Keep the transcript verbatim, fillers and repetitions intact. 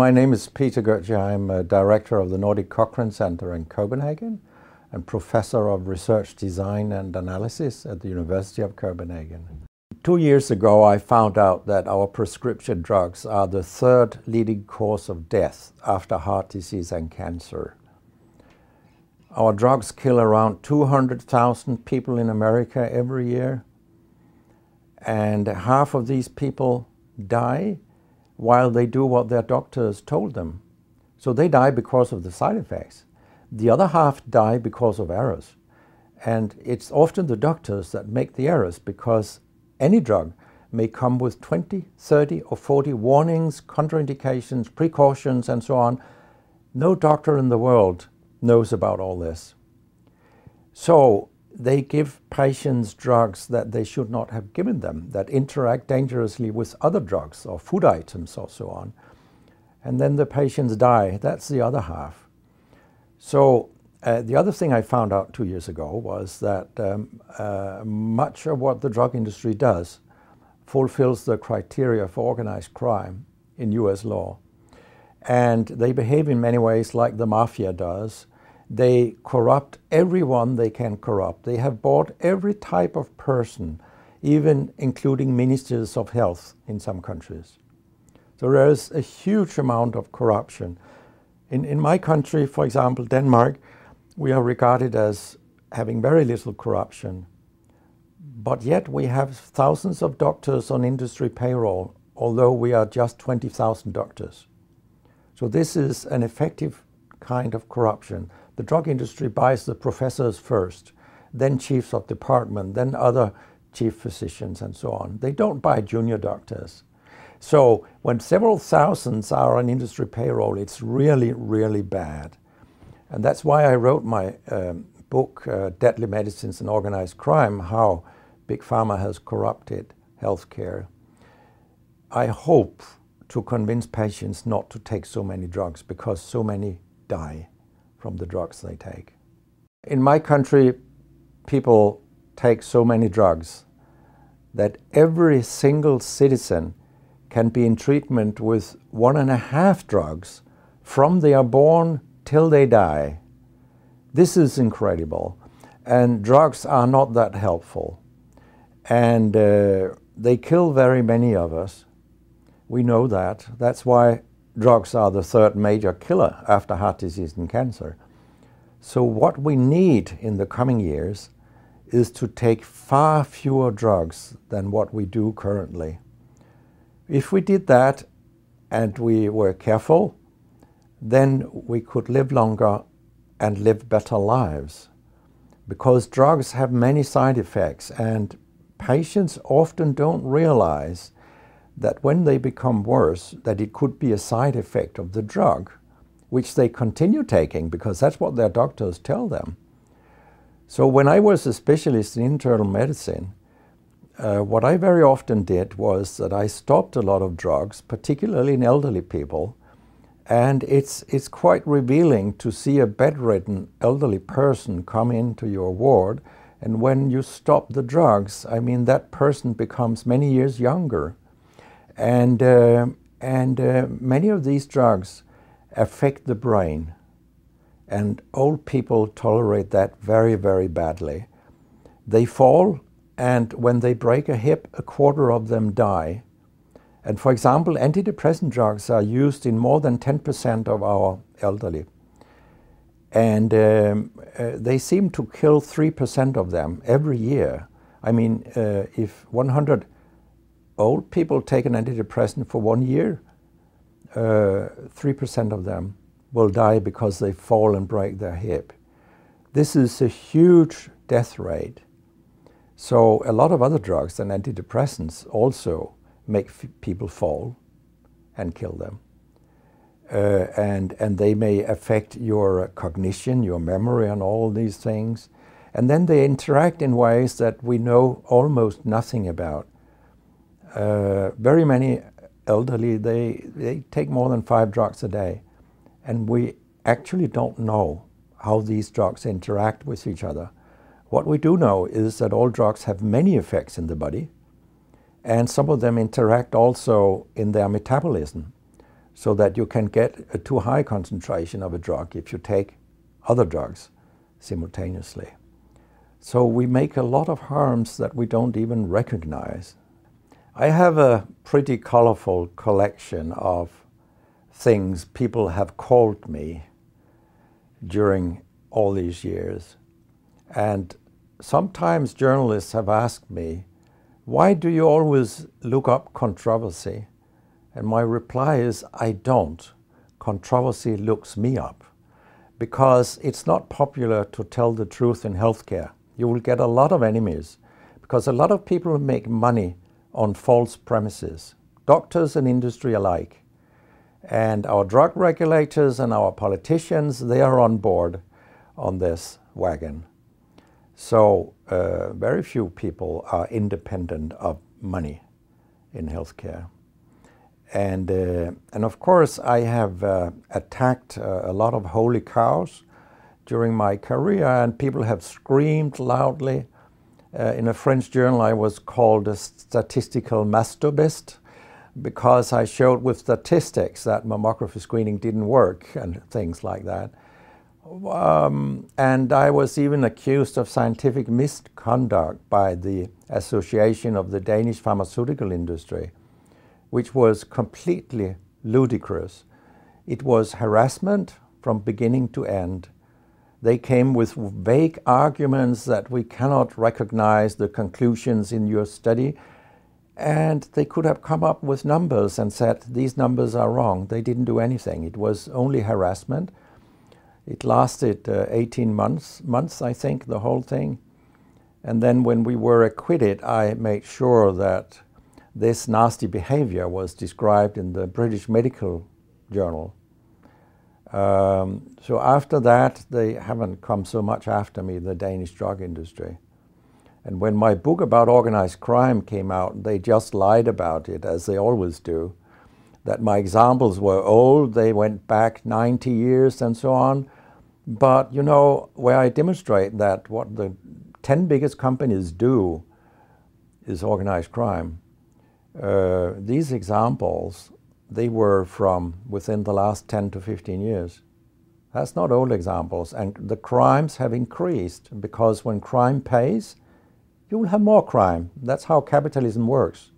My name is Peter Gøtzsche. I'm a director of the Nordic Cochrane Center in Copenhagen and professor of research design and analysis at the University of Copenhagen. Two years ago, I found out that our prescription drugs are the third leading cause of death after heart disease and cancer. Our drugs kill around two hundred thousand people in America every year, and half of these people die while they do what their doctors told them. So they die because of the side effects. The other half die because of errors. And it's often the doctors that make the errors, because any drug may come with twenty, thirty or forty warnings, contraindications, precautions and so on. No doctor in the world knows about all this. So they give patients drugs that they should not have given them, that interact dangerously with other drugs or food items or so on. And then the patients die. That's the other half. So uh, the other thing I found out two years ago was that um, uh, much of what the drug industry does fulfills the criteria for organized crime in U S law. And they behave in many ways like the mafia does. They corrupt everyone they can corrupt. They have bought every type of person, even including ministers of health in some countries. So there is a huge amount of corruption. In, in my country, for example, Denmark, we are regarded as having very little corruption. But yet we have thousands of doctors on industry payroll, although we are just twenty thousand doctors. So this is an effective kind of corruption. The drug industry buys the professors first, then chiefs of department, then other chief physicians and so on. They don't buy junior doctors. So when several thousands are on industry payroll, it's really, really bad. And that's why I wrote my um, book, uh, Deadly Medicines and Organized Crime, How Big Pharma Has Corrupted Healthcare. I hope to convince patients not to take so many drugs, because so many die from the drugs they take. In my country, people take so many drugs that every single citizen can be in treatment with one and a half drugs from they are born till they die. This is incredible. And drugs are not that helpful. And uh, they kill very many of us. We know that. That's why drugs are the third major killer after heart disease and cancer. So what we need in the coming years is to take far fewer drugs than what we do currently. If we did that and we were careful, then we could live longer and live better lives. Because drugs have many side effects, and patients often don't realize that when they become worse, that it could be a side effect of the drug, which they continue taking because that's what their doctors tell them. So when I was a specialist in internal medicine, Uh, what I very often did was that I stopped a lot of drugs, particularly in elderly people, and it's, it's quite revealing to see a bedridden elderly person come into your ward, and when you stop the drugs, I mean, that person becomes many years younger. And, uh, and uh, many of these drugs affect the brain, and old people tolerate that very, very badly. They fall, and when they break a hip, a quarter of them die. And for example, antidepressant drugs are used in more than ten percent of our elderly. And um, uh, they seem to kill three percent of them every year. I mean, uh, if one hundred old people take an antidepressant for one year, three percent uh, of them will die because they fall and break their hip. This is a huge death rate. So a lot of other drugs than antidepressants also make f people fall and kill them. Uh, and, and they may affect your cognition, your memory and all these things. And then they interact in ways that we know almost nothing about. Uh, very many elderly, they, they take more than five drugs a day. And we actually don't know how these drugs interact with each other. What we do know is that all drugs have many effects in the body, and some of them interact also in their metabolism. so that you can get a too high concentration of a drug if you take other drugs simultaneously. So we make a lot of harms that we don't even recognize. I have a pretty colorful collection of things people have called me during all these years. And sometimes journalists have asked me, why do you always look up controversy? And my reply is, I don't. Controversy looks me up, because it's not popular to tell the truth in healthcare. You will get a lot of enemies, because a lot of people make money on false premises, doctors and industry alike. And our drug regulators and our politicians, they are on board on this wagon. So uh, very few people are independent of money in healthcare. And, uh, and of course, I have uh, attacked uh, a lot of holy cows during my career, and people have screamed loudly. Uh, in a French journal, I was called a statistical masturbist because I showed with statistics that mammography screening didn't work and things like that. Um, and I was even accused of scientific misconduct by the Association of the Danish Pharmaceutical Industry, which was completely ludicrous. It was harassment from beginning to end. They came with vague arguments that we cannot recognize the conclusions in your study, and they could have come up with numbers and said, these numbers are wrong. They didn't do anything. It was only harassment. It lasted uh, eighteen months, months, I think, the whole thing. And then when we were acquitted, I made sure that this nasty behavior was described in the British Medical Journal. Um, so after that, they haven't come so much after me, the Danish drug industry. And when my book about organized crime came out, they just lied about it, as they always do, that my examples were old, they went back ninety years and so on. But, you know, where I demonstrate that what the ten biggest companies do is organized crime. Uh, these examples, they were from within the last ten to fifteen years. That's not old examples, and the crimes have increased because when crime pays, you will have more crime. That's how capitalism works.